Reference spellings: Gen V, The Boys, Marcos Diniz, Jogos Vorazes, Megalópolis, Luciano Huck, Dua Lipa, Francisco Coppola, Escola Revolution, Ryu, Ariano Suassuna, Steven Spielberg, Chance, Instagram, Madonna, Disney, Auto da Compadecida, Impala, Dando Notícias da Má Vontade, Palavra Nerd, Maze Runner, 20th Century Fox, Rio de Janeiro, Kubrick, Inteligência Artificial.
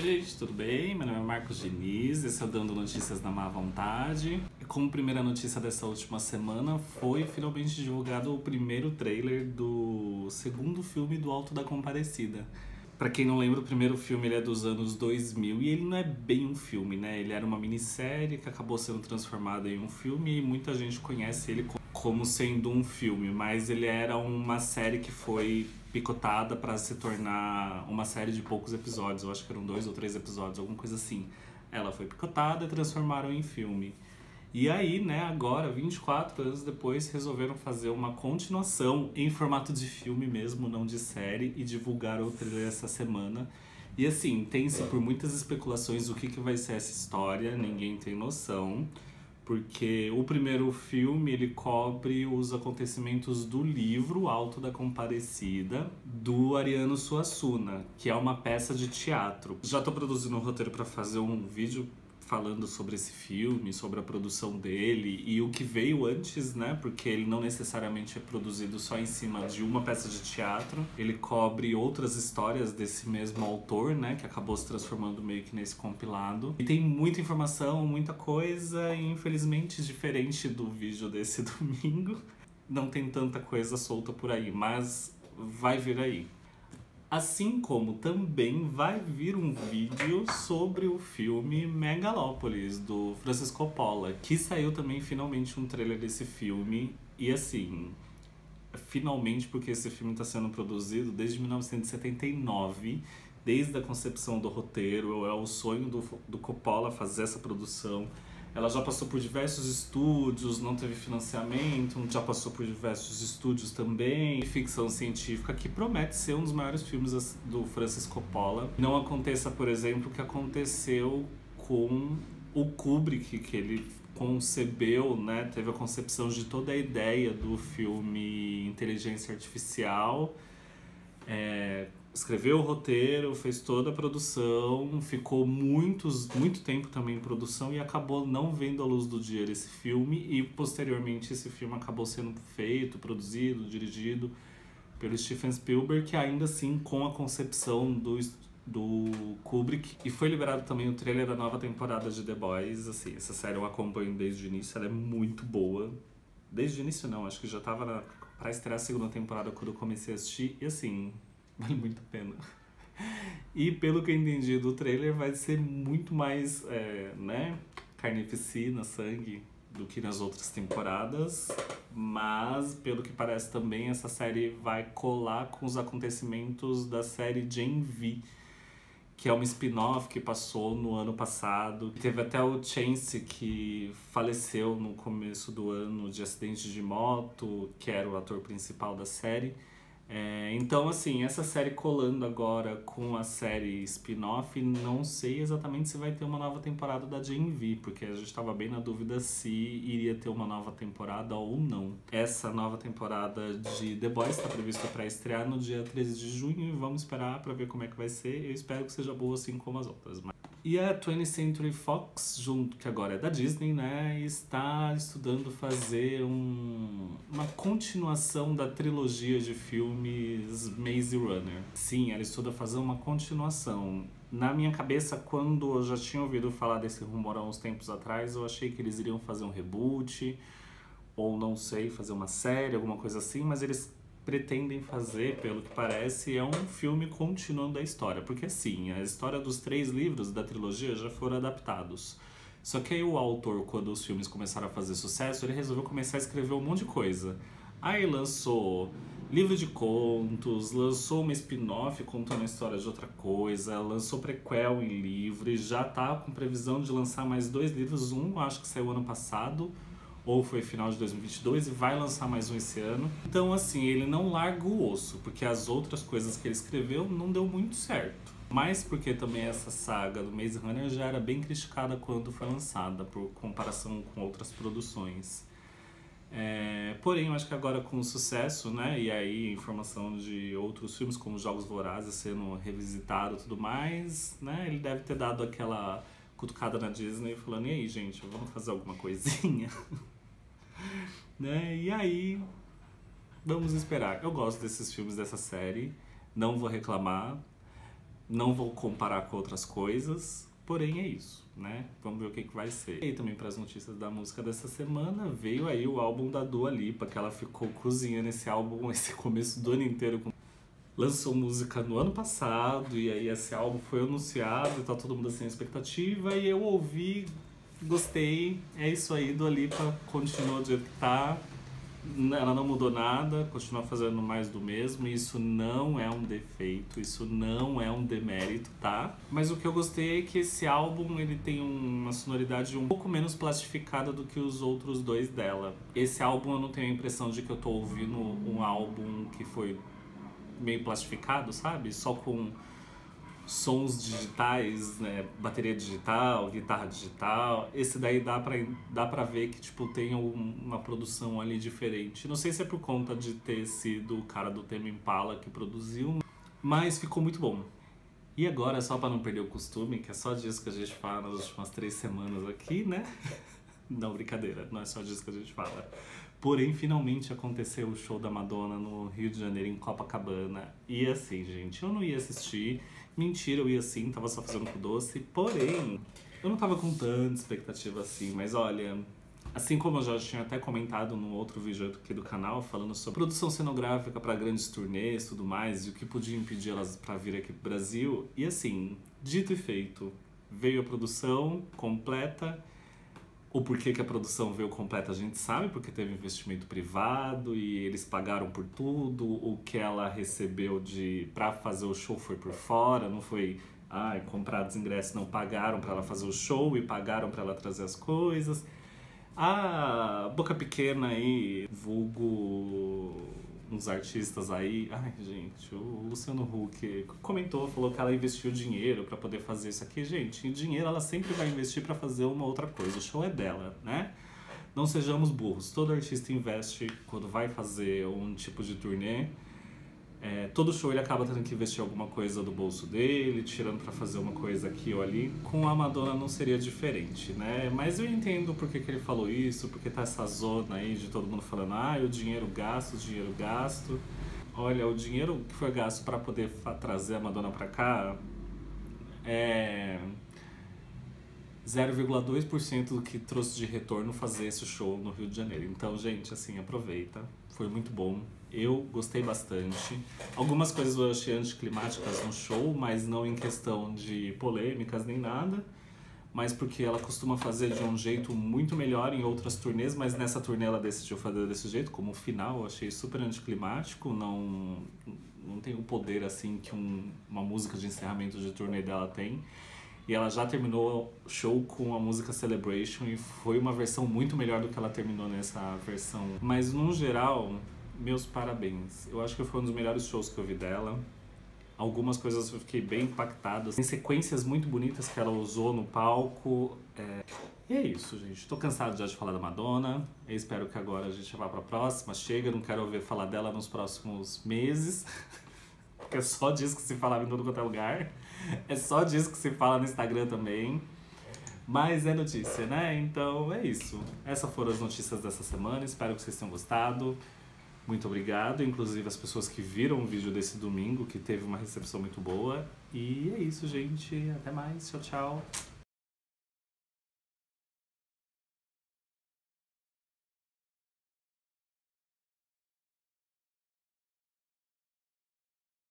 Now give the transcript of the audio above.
Gente, tudo bem? Meu nome é Marcos Diniz, esse é o Dando Notícias da Má Vontade. E como primeira notícia dessa última semana, foi finalmente divulgado o primeiro trailer do segundo filme do Auto da Compadecida. Pra quem não lembra, o primeiro filme ele é dos anos 2000 e ele não é bem um filme, né? Ele era uma minissérie que acabou sendo transformada em um filme e muita gente conhece ele como sendo um filme, mas ele era uma série que foi picotada para se tornar uma série de poucos episódios, eu acho que eram 2 ou 3 episódios, alguma coisa assim. Ela foi picotada e transformaram em filme. E aí, né, agora, 24 anos depois, resolveram fazer uma continuação em formato de filme mesmo, não de série, e divulgaram o trailer essa semana. E assim, tem-se por muitas especulações o que vai ser essa história, ninguém tem noção. Porque o primeiro filme, ele cobre os acontecimentos do livro Auto da Compadecida, do Ariano Suassuna, que é uma peça de teatro. Já tô produzindo um roteiro para fazer um vídeo falando sobre esse filme, sobre a produção dele e o que veio antes, né? Porque ele não necessariamente é produzido só em cima de uma peça de teatro. Ele cobre outras histórias desse mesmo autor, né? Que acabou se transformando meio que nesse compilado. E tem muita informação, muita coisa, e infelizmente diferente do vídeo desse domingo, não tem tanta coisa solta por aí, mas vai vir aí. Assim como também vai vir um vídeo sobre o filme Megalópolis, do Francisco Coppola, que saiu também finalmente um trailer desse filme. E assim, finalmente, porque esse filme está sendo produzido desde 1979, desde a concepção do roteiro, é o sonho do Coppola fazer essa produção. Ela já passou por diversos estúdios, não teve financiamento, já passou por diversos estúdios também. Ficção científica que promete ser um dos maiores filmes do Francis Coppola. Não aconteça, por exemplo, o que aconteceu com o Kubrick, que ele concebeu, né? Teve a concepção de toda a ideia do filme Inteligência Artificial. Escreveu o roteiro, fez toda a produção, ficou muito tempo também em produção e acabou não vendo a luz do dia esse filme. E posteriormente esse filme acabou sendo feito, produzido, dirigido pelo Steven Spielberg, que ainda assim com a concepção do Kubrick. E foi liberado também o trailer da nova temporada de The Boys. Assim, essa série eu acompanho desde o início, ela é muito boa. Desde o início não, acho que já tava pra estrear a segunda temporada quando eu comecei a assistir e assim... vale muito a pena. E pelo que eu entendi do trailer, vai ser muito mais, né, carnificina, sangue, do que nas outras temporadas. Mas, pelo que parece também, essa série vai colar com os acontecimentos da série Gen V, que é uma spin-off que passou no ano passado. Teve até o Chance, que faleceu no começo do ano de acidente de moto, que era o ator principal da série. Então, assim, essa série colando agora com a série spin-off, não sei exatamente se vai ter uma nova temporada da Gen V, porque a gente estava bem na dúvida se iria ter uma nova temporada ou não. Essa nova temporada de The Boys está prevista para estrear no dia 13 de junho e vamos esperar para ver como é que vai ser. Eu espero que seja boa assim como as outras. E a 20th Century Fox, junto que agora é da Disney, né, está estudando fazer uma continuação da trilogia de filmes Maze Runner. Sim, ela estuda fazer uma continuação. Na minha cabeça, quando eu já tinha ouvido falar desse rumor há uns tempos atrás, eu achei que eles iriam fazer um reboot, ou não sei, fazer uma série, alguma coisa assim, mas eles pretendem fazer, pelo que parece, é um filme continuando a história. Porque assim, a história dos 3 livros da trilogia já foram adaptados. Só que aí o autor, quando os filmes começaram a fazer sucesso, ele resolveu começar a escrever um monte de coisa. Aí lançou livro de contos, lançou uma spin-off contando a história de outra coisa, lançou prequel em livro e já tá com previsão de lançar mais 2 livros. Um acho que saiu ano passado, ou foi final de 2022, e vai lançar mais um esse ano. Então, assim, ele não larga o osso, porque as outras coisas que ele escreveu não deu muito certo. Mas porque também essa saga do Maze Runner já era bem criticada quando foi lançada, por comparação com outras produções. Porém, eu acho que agora com sucesso, né, e aí informação de outros filmes, como Jogos Vorazes sendo revisitado e tudo mais, né, ele deve ter dado aquela cutucada na Disney falando, e aí, gente, vamos fazer alguma coisinha? Né? E aí, vamos esperar. Eu gosto desses filmes, dessa série, não vou reclamar. Não vou comparar com outras coisas, porém é isso, né? Vamos ver o que vai ser. E aí também para as notícias da música dessa semana, veio aí o álbum da Dua Lipa, que ela ficou cozinhando esse álbum, esse começo do ano inteiro. Lançou música no ano passado, e aí esse álbum foi anunciado, e tá todo mundo sem expectativa, e eu ouvi, gostei, é isso aí, Dua Lipa continua do jeito que tá. Ela não mudou nada, continua fazendo mais do mesmo, e isso não é um defeito, isso não é um demérito, tá? Mas o que eu gostei é que esse álbum, ele tem uma sonoridade um pouco menos plastificada do que os outros dois dela. Esse álbum eu não tenho a impressão de que eu tô ouvindo um álbum que foi meio plastificado, sabe? Só com sons digitais, né? Bateria digital, guitarra digital. Esse daí dá pra ver que tipo, tem uma produção ali diferente. Não sei se é por conta de ter sido o cara do tema Impala que produziu, mas ficou muito bom. E agora, só pra não perder o costume, que é só disso que a gente fala nas últimas 3 semanas aqui, né? Não, brincadeira, não é só disso que a gente fala. Porém, finalmente aconteceu o show da Madonna no Rio de Janeiro, em Copacabana. E assim, gente, eu não ia assistir. Mentira, eu ia sim, tava só fazendo com doce. Porém, eu não tava com tanta expectativa assim. Mas olha, assim como eu já tinha até comentado num outro vídeo aqui do canal, falando sobre produção cenográfica para grandes turnês e tudo mais, e o que podia impedir elas pra vir aqui pro Brasil. E assim, dito e feito, veio a produção completa. O porquê que a produção veio completa a gente sabe, porque teve investimento privado e eles pagaram por tudo. O que ela recebeu pra fazer o show foi por fora, não foi comprar os ingressos, não pagaram pra ela fazer o show e pagaram pra ela trazer as coisas. A boca pequena aí, vulgo uns artistas aí, gente, o Luciano Huck comentou, falou que ela investiu dinheiro pra poder fazer isso aqui. Gente, em dinheiro ela sempre vai investir pra fazer uma outra coisa, o show é dela, né? Não sejamos burros, todo artista investe quando vai fazer um tipo de turnê. Todo show ele acaba tendo que investir alguma coisa do bolso dele, tirando pra fazer uma coisa aqui ou ali. Com a Madonna não seria diferente, né? Mas eu entendo porque que ele falou isso, porque tá essa zona aí de todo mundo falando o dinheiro gasto, o dinheiro gasto. Olha, o dinheiro que foi gasto pra poder trazer a Madonna pra cá é 0,2% do que trouxe de retorno fazer esse show no Rio de Janeiro. Então, gente, assim, aproveita. Foi muito bom. Eu gostei bastante. Algumas coisas eu achei anticlimáticas no show, mas não em questão de polêmicas nem nada. Mas porque ela costuma fazer de um jeito muito melhor em outras turnês, mas nessa turnê ela decidiu fazer desse jeito, como o final. Eu achei super anticlimático. Não tem o poder, assim, que uma música de encerramento de turnê dela tem. E ela já terminou o show com a música Celebration, e foi uma versão muito melhor do que ela terminou nessa versão. Mas, no geral, meus parabéns. Eu acho que foi um dos melhores shows que eu vi dela. Algumas coisas eu fiquei bem impactada. Tem sequências muito bonitas que ela usou no palco. E é isso, gente. Tô cansado já de falar da Madonna. Eu espero que agora a gente vá pra próxima. Chega, não quero ouvir falar dela nos próximos meses. Porque é só disso que se fala em todo quanto é lugar. É só disso que se fala no Instagram também. Mas é notícia, né? Então é isso. Essas foram as notícias dessa semana. Espero que vocês tenham gostado. Muito obrigado. Inclusive as pessoas que viram o vídeo desse domingo, que teve uma recepção muito boa. E é isso, gente. Até mais. Tchau, tchau.